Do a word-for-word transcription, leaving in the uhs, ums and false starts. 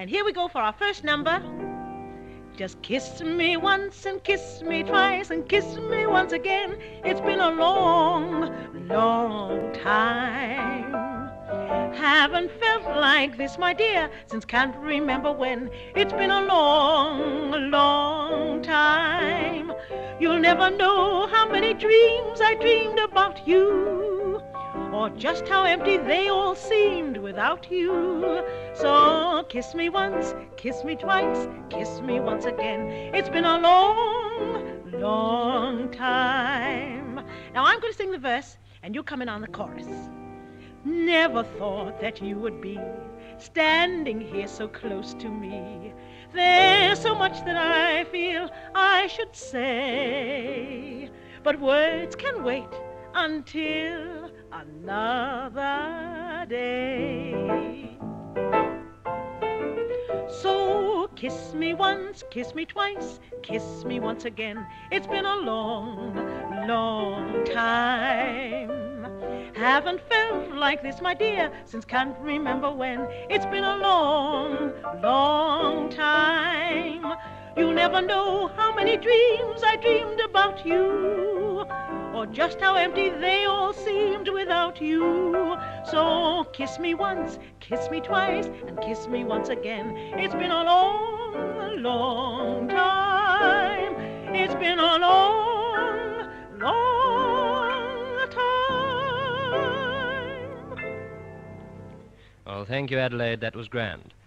And here we go for our first number. Just kiss me once and kiss me twice and kiss me once again. It's been a long, long time. Haven't felt like this, my dear, since can't remember when. It's been a long, long time. You'll never know how many dreams I dreamed about you, or just how empty they all seemed without you. So kiss me once, kiss me twice, kiss me once again. It's been a long, long time. Now I'm going to sing the verse and you come in on the chorus. Never thought that you would be standing here so close to me. There's so much that I feel I should say, but words can wait until another day. So kiss me once, kiss me twice, kiss me once again. It's been a long, long time. Haven't felt like this, my dear, since can't remember when. It's been a long, long time. You'll never know how many dreams I dreamed about you, or just how empty they all seemed without you. So kiss me once, kiss me twice, and kiss me once again. It's been a long, long time. It's been a long, long time. Well, thank you, Adelaide. That was grand.